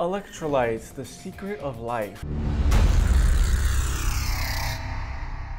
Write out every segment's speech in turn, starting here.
Electrolytes, the secret of life.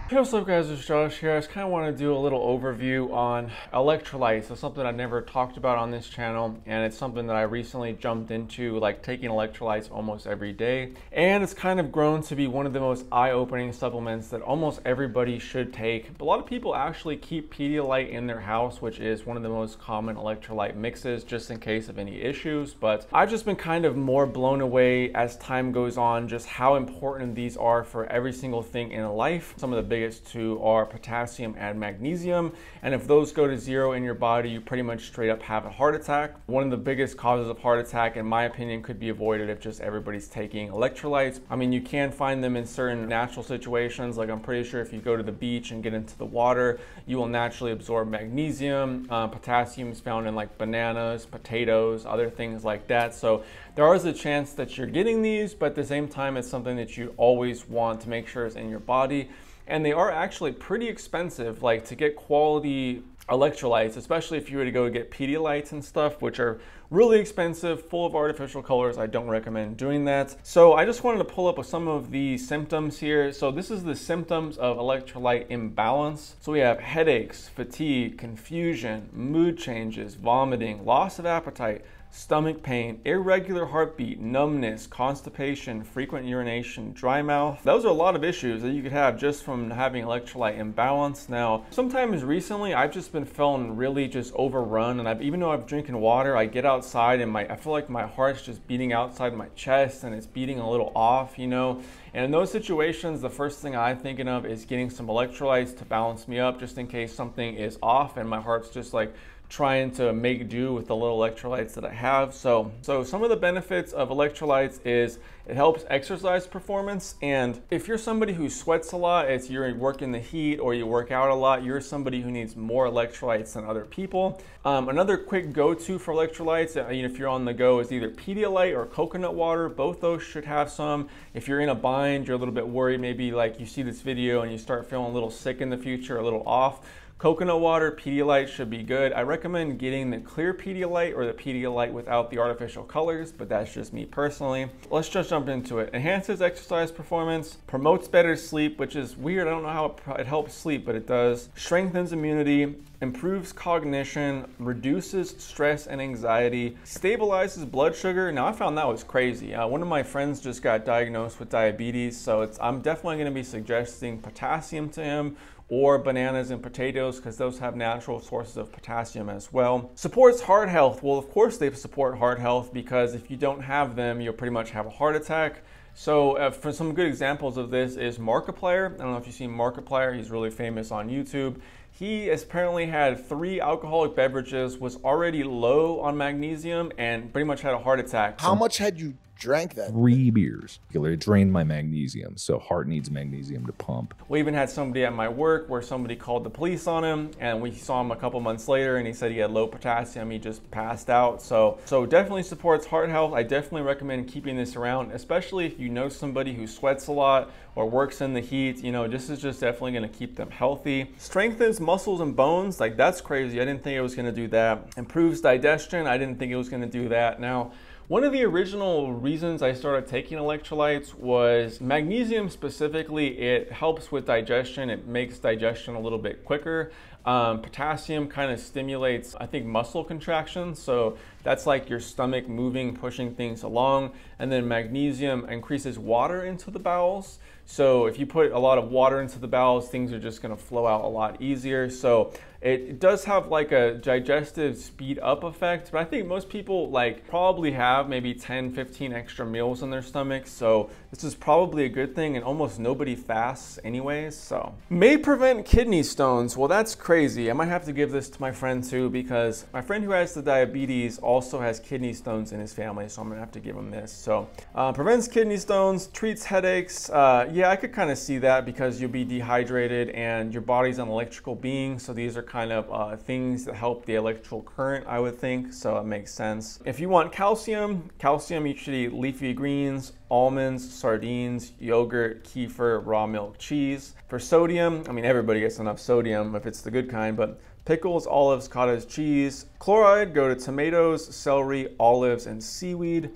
Hey, what's up guys, it's Josh here. I just kind of want to do a little overview on electrolytes. It's something I've never talked about on this channel, and it's something that I recently jumped into, like taking electrolytes almost every day. And it's kind of grown to be one of the most eye-opening supplements that almost everybody should take. A lot of people actually keep Pedialyte in their house, which is one of the most common electrolyte mixes, just in case of any issues. But I've just been kind of more blown away as time goes on, just how important these are for every single thing in life. Some of the biggest two are potassium and magnesium, and if those go to zero in your body, you pretty much straight up have a heart attack. One of the biggest causes of heart attack, in my opinion, could be avoided if just everybody's taking electrolytes. I mean, you can find them in certain natural situations, like I'm pretty sure if you go to the beach and get into the water, you will naturally absorb magnesium. Potassium is found in like bananas, potatoes, other things like that, so there is a chance that you're getting these, but at the same time, it's something that you always want to make sure is in your body. And they are actually pretty expensive, like to get quality electrolytes, especially if you were to go get Pedialytes and stuff, which are really expensive, full of artificial colors. I don't recommend doing that. So I just wanted to pull up some of the symptoms here. So this is the symptoms of electrolyte imbalance. So we have headaches, fatigue, confusion, mood changes, vomiting, loss of appetite, stomach pain, irregular heartbeat, numbness, constipation, frequent urination, dry mouth. Those are a lot of issues that you could have just from having electrolyte imbalance. Now, sometimes recently, I've just been feeling really just overrun, and even though I'm drinking water, I get outside and I feel like my heart's just beating outside my chest, and it's beating a little off, you know? And in those situations, the first thing I'm thinking of is getting some electrolytes to balance me up, just in case something is off and my heart's just like trying to make do with the little electrolytes that I have. So some of the benefits of electrolytes is it helps exercise performance. And if you're somebody who sweats a lot, it's you work in the heat or you work out a lot, you're somebody who needs more electrolytes than other people. Another quick go-to for electrolytes, if you're on the go, is either Pedialyte or coconut water. Both those should have some. If you're in a bind, you're a little bit worried, maybe like you see this video and you start feeling a little sick in the future, a little off, coconut water, Pedialyte should be good. I recommend getting the clear Pedialyte or the Pedialyte without the artificial colors, but that's just me personally. Let's just jump into it. Enhances exercise performance, promotes better sleep, which is weird. I don't know how it helps sleep, but it does. Strengthens immunity, improves cognition, reduces stress and anxiety, stabilizes blood sugar. Now I found that was crazy. One of my friends just got diagnosed with diabetes, so I'm definitely gonna be suggesting potassium to him, or bananas and potatoes, because those have natural sources of potassium as well. Supports heart health. Well, of course they support heart health, because if you don't have them, you'll pretty much have a heart attack. So for some good examples of this is Markiplier. I don't know if you've seen Markiplier. He's really famous on YouTube. He has apparently had 3 alcoholic beverages, was already low on magnesium, and pretty much had a heart attack. How much had you drank that? 3 beers. It drained my magnesium, so heart needs magnesium to pump. We even had somebody at my work where somebody called the police on him, and we saw him a couple months later, and he said he had low potassium. He just passed out. So definitely supports heart health. I definitely recommend keeping this around, especially if you know somebody who sweats a lot or works in the heat. You know, this is just definitely going to keep them healthy. Strengthens muscles and bones. Like, that's crazy. I didn't think it was going to do that. Improves digestion. I didn't think it was going to do that. Now, one of the original reasons I started taking electrolytes was magnesium specifically. It helps with digestion. It makes digestion a little bit quicker. Potassium kind of stimulates, I think, muscle contraction. So that's like your stomach moving, pushing things along. And then magnesium increases water into the bowels. So if you put a lot of water into the bowels, things are just going to flow out a lot easier. So it does have like a digestive speed up effect, but I think most people like probably have maybe 10, 15 extra meals in their stomach. So this is probably a good thing, and almost nobody fasts anyways, so. May prevent kidney stones. Well, that's crazy. I might have to give this to my friend too, because my friend who has the diabetes also has kidney stones in his family, so I'm gonna have to give him this. So prevents kidney stones, treats headaches. Yeah, I could kind of see that, because you'll be dehydrated and your body's an electrical being, so these are kind of things that help the electrical current, I would think, so it makes sense. If you want calcium, you should eat leafy greens, almonds, sardines, yogurt, kefir, raw milk, cheese. For sodium, I mean, everybody gets enough sodium if it's the good kind, but pickles, olives, cottage cheese. Chloride, go to tomatoes, celery, olives, and seaweed.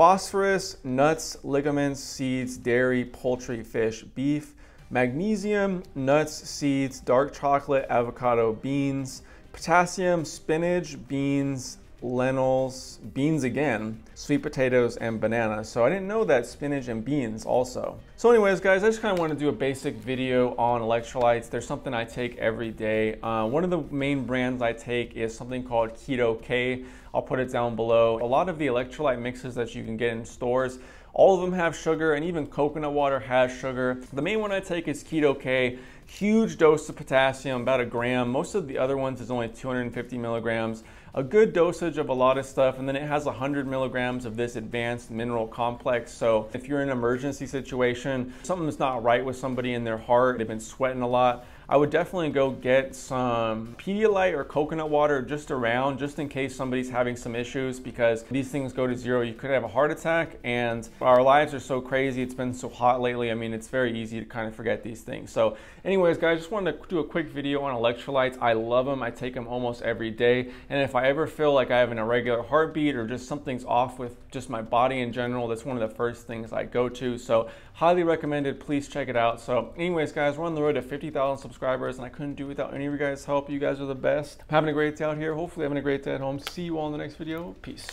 phosphorus, nuts, ligaments, seeds, dairy, poultry, fish, beef, magnesium, nuts, seeds, dark chocolate, avocado, beans, potassium, spinach, beans, lentils, beans again, sweet potatoes, and bananas. So I didn't know that spinach and beans also. So anyways, guys, I just kind of want to do a basic video on electrolytes. There's something I take every day. One of the main brands I take is something called Keto K. I'll put it down below. A lot of the electrolyte mixes that you can get in stores, all of them have sugar, and even coconut water has sugar. The main one I take is Keto K. Huge dose of potassium, about 1 gram. Most of the other ones is only 250 milligrams. A good dosage of a lot of stuff, and then it has 100 milligrams of this advanced mineral complex. So if you're in an emergency situation, something's not right with somebody in their heart, they've been sweating a lot, I would definitely go get some Pedialyte or coconut water just around, just in case somebody's having some issues, because these things go to zero. You could have a heart attack, and our lives are so crazy. It's been so hot lately. I mean, it's very easy to kind of forget these things. So anyways, guys, just wanted to do a quick video on electrolytes. I love them. I take them almost every day. And if I ever feel like I have an irregular heartbeat or just something's off with just my body in general, that's one of the first things I go to. So highly recommended. Please check it out. So anyways, guys, we're on the road to 50,000 subscribers. And I couldn't do without any of you guys' help. You guys are the best. I'm having a great day out here. Hopefully having a great day at home. See you all in the next video. Peace.